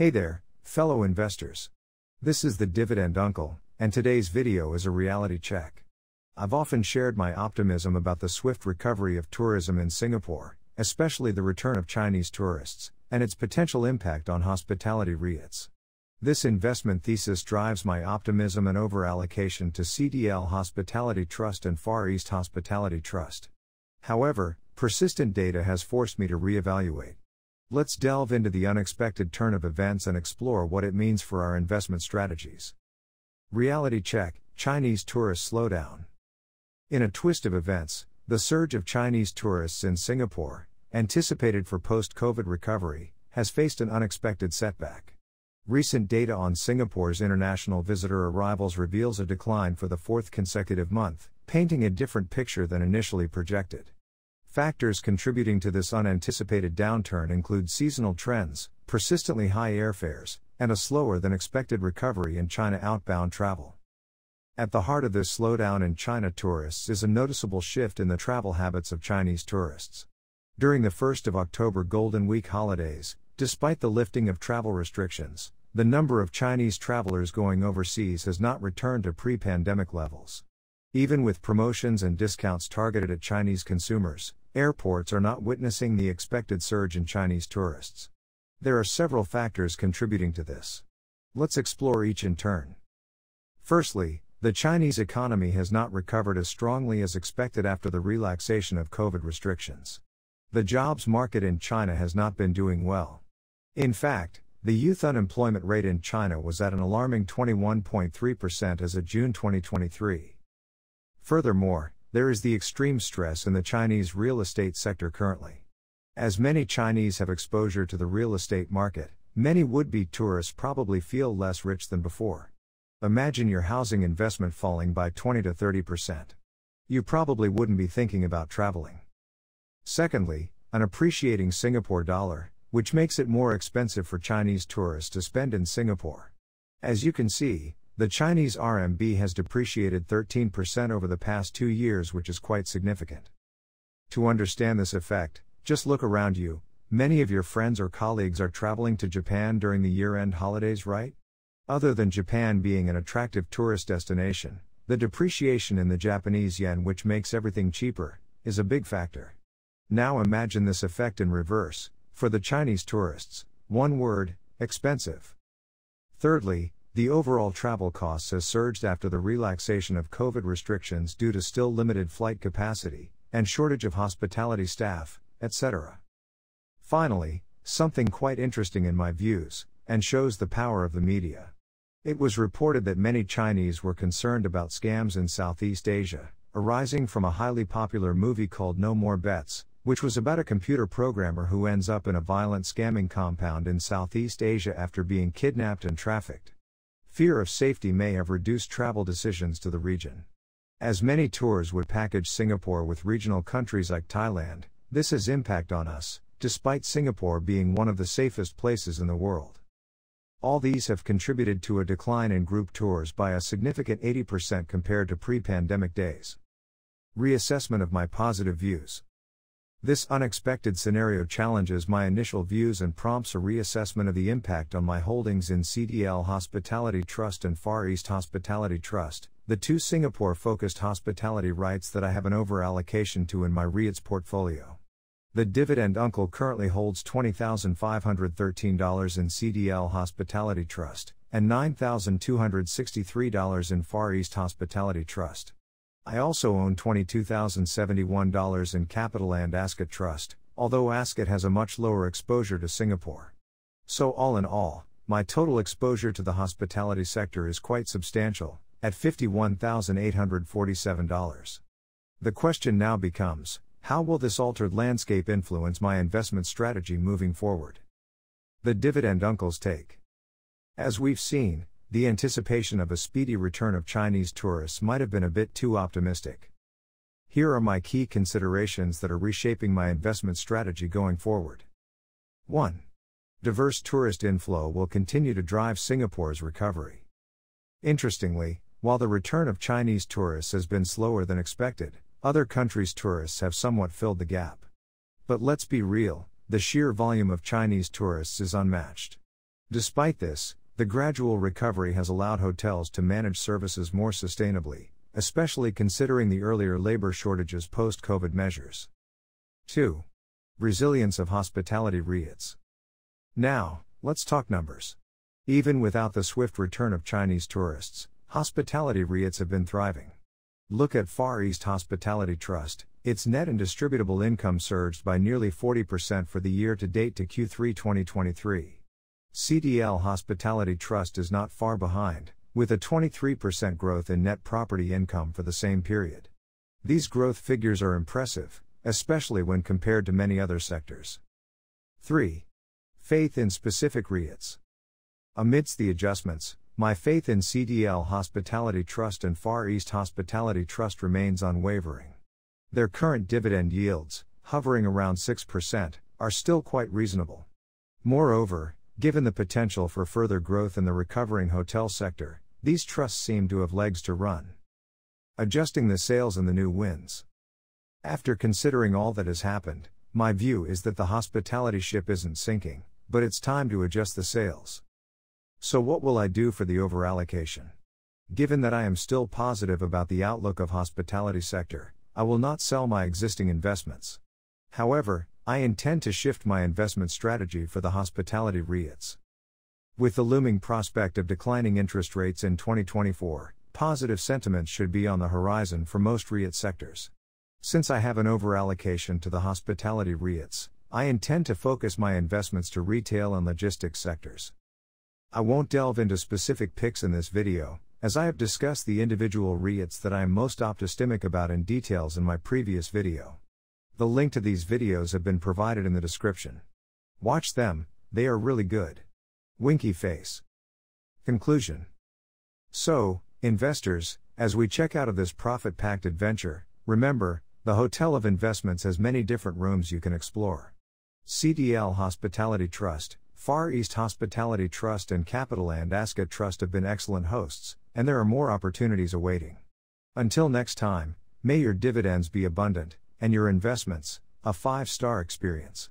Hey there, fellow investors. This is The Dividend Uncle, and today's video is a reality check. I've often shared my optimism about the swift recovery of tourism in Singapore, especially the return of Chinese tourists, and its potential impact on hospitality REITs. This investment thesis drives my optimism and overallocation to CDL Hospitality Trust and Far East Hospitality Trust. However, persistent data has forced me to reevaluate. Let's delve into the unexpected turn of events and explore what it means for our investment strategies. Reality check: Chinese tourist slowdown. In a twist of events, the surge of Chinese tourists in Singapore, anticipated for post-COVID recovery, has faced an unexpected setback. Recent data on Singapore's international visitor arrivals reveals a decline for the fourth consecutive month, painting a different picture than initially projected. Factors contributing to this unanticipated downturn include seasonal trends, persistently high airfares, and a slower than expected recovery in China outbound travel. At the heart of this slowdown in China tourists is a noticeable shift in the travel habits of Chinese tourists. During the 1st of October Golden Week holidays, despite the lifting of travel restrictions, the number of Chinese travelers going overseas has not returned to pre-pandemic levels. Even with promotions and discounts targeted at Chinese consumers, airports are not witnessing the expected surge in Chinese tourists. There are several factors contributing to this. Let's explore each in turn. Firstly, the Chinese economy has not recovered as strongly as expected after the relaxation of COVID restrictions. The jobs market in China has not been doing well. In fact, the youth unemployment rate in China was at an alarming 21.3% as of June 2023. Furthermore, there is the extreme stress in the Chinese real estate sector currently. As many Chinese have exposure to the real estate market, many would-be tourists probably feel less rich than before. Imagine your housing investment falling by 20 to 30%. You probably wouldn't be thinking about traveling. Secondly, an appreciating Singapore dollar, which makes it more expensive for Chinese tourists to spend in Singapore. As you can see, the Chinese RMB has depreciated 13% over the past 2 years, which is quite significant. To understand this effect, just look around you. Many of your friends or colleagues are traveling to Japan during the year-end holidays, right? Other than Japan being an attractive tourist destination, the depreciation in the Japanese yen, which makes everything cheaper, is a big factor. Now imagine this effect in reverse, for the Chinese tourists. One word: expensive. Thirdly, the overall travel costs has surged after the relaxation of COVID restrictions due to still limited flight capacity, and shortage of hospitality staff, etc. Finally, something quite interesting in my views, and shows the power of the media. It was reported that many Chinese were concerned about scams in Southeast Asia, arising from a highly popular movie called No More Bets, which was about a computer programmer who ends up in a violent scamming compound in Southeast Asia after being kidnapped and trafficked. Fear of safety may have reduced travel decisions to the region. As many tours would package Singapore with regional countries like Thailand, this has impact on us, despite Singapore being one of the safest places in the world. All these have contributed to a decline in group tours by a significant 80% compared to pre-pandemic days. Reassessment of my positive views. This unexpected scenario challenges my initial views and prompts a reassessment of the impact on my holdings in CDL Hospitality Trust and Far East Hospitality Trust, the two Singapore-focused hospitality REITs that I have an overallocation to in my REITs portfolio. The Dividend Uncle currently holds $20,513 in CDL Hospitality Trust, and $9,263 in Far East Hospitality Trust. I also own $22,071 in CapitaLand Ascott Trust, although Ascott has a much lower exposure to Singapore. So all in all, my total exposure to the hospitality sector is quite substantial, at $51,847. The question now becomes, how will this altered landscape influence my investment strategy moving forward? The Dividend Uncle's take. As we've seen, the anticipation of a speedy return of Chinese tourists might have been a bit too optimistic. Here are my key considerations that are reshaping my investment strategy going forward. 1. Diverse tourist inflow will continue to drive Singapore's recovery. Interestingly, while the return of Chinese tourists has been slower than expected, other countries' tourists have somewhat filled the gap. But let's be real, the sheer volume of Chinese tourists is unmatched. Despite this, the gradual recovery has allowed hotels to manage services more sustainably, especially considering the earlier labor shortages post-COVID measures. 2. Resilience of hospitality REITs. Now, let's talk numbers. Even without the swift return of Chinese tourists, hospitality REITs have been thriving. Look at Far East Hospitality Trust. Its net and distributable income surged by nearly 40% for the year to date to Q3 2023. CDL Hospitality Trust is not far behind, with a 23% growth in net property income for the same period. These growth figures are impressive, especially when compared to many other sectors. 3. Faith in specific REITs. Amidst the adjustments, my faith in CDL Hospitality Trust and Far East Hospitality Trust remains unwavering. Their current dividend yields, hovering around 6%, are still quite reasonable. Moreover, given the potential for further growth in the recovering hotel sector, these trusts seem to have legs to run. Adjusting the sails and the new winds. After considering all that has happened, my view is that the hospitality ship isn't sinking, but it's time to adjust the sails. So what will I do for the overallocation? Given that I am still positive about the outlook of hospitality sector, I will not sell my existing investments. However, I intend to shift my investment strategy for the hospitality REITs. With the looming prospect of declining interest rates in 2024, positive sentiments should be on the horizon for most REIT sectors. Since I have an overallocation to the hospitality REITs, I intend to focus my investments to retail and logistics sectors. I won't delve into specific picks in this video, as I have discussed the individual REITs that I am most optimistic about in details in my previous video. The link to these videos have been provided in the description. Watch them, they are really good. Winky face. Conclusion. So, investors, as we check out of this profit-packed adventure, remember, the Hotel of Investments has many different rooms you can explore. CDL Hospitality Trust, Far East Hospitality Trust and CapitaLand Ascott Trust have been excellent hosts, and there are more opportunities awaiting. Until next time, may your dividends be abundant, and your investments, a 5-star experience.